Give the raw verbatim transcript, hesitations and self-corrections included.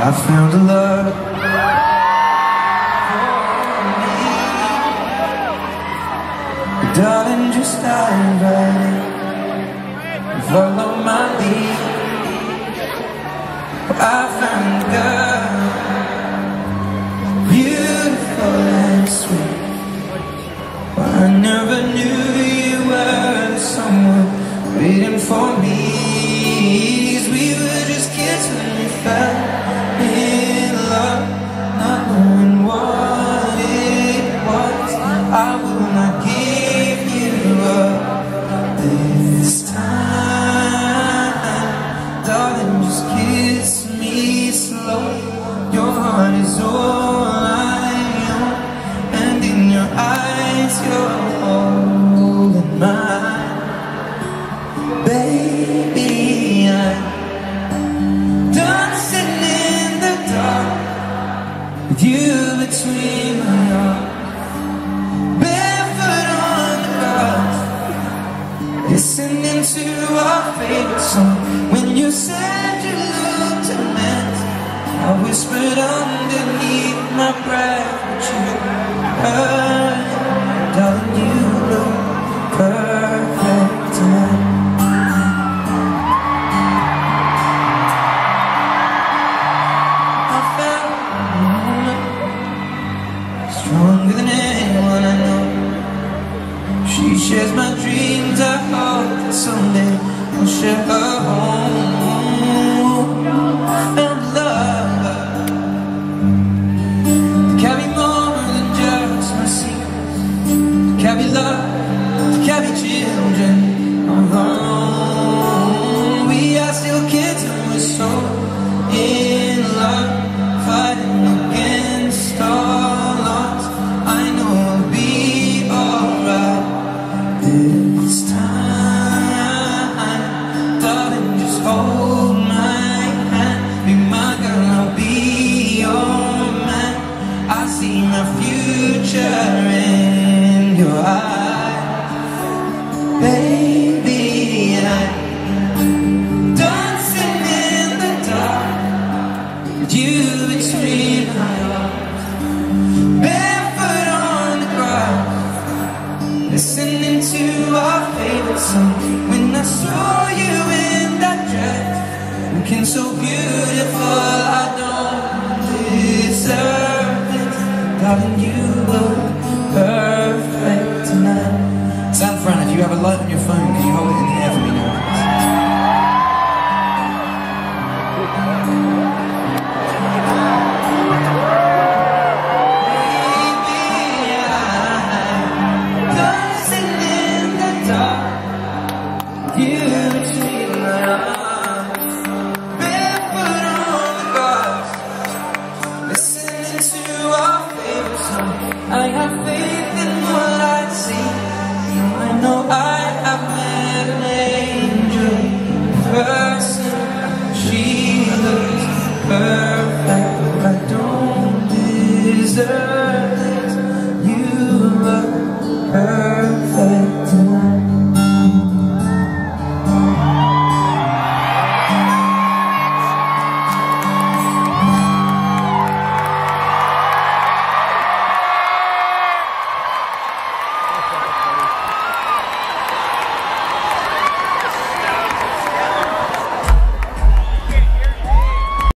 I found a love for me. Darling, just dive right in, follow my lead. I found a girl, beautiful and sweet. I never knew you were someone waiting for me. We were just kids when we fell in love, not knowing what it was. I will not give you up this time. Darling, just kiss me slow. Your heart is all I know, and in your eyes you're holding mine. Baby, I'm dancing in the dark with you between my arms, barefoot on the grass, listening to our favorite song. When you said you looked a mess, I whispered underneath my breath, but you heard, darling, you look perfect tonight. Stronger than anyone I know, she shares my dreams. I hope that someday I'll share her home. Found love to carry more than just my secrets, to carry love, to carry children alone. We are still kids and we're so in love, fighting against all. This time, darling, just hold my hand. Be my girl, I'll be your man. I see my future in your eyes. Baby, I'm dancing in the dark with you between my arms, barefoot on the ground, listening to our favorite song. When I saw you in that dress, looking so beautiful.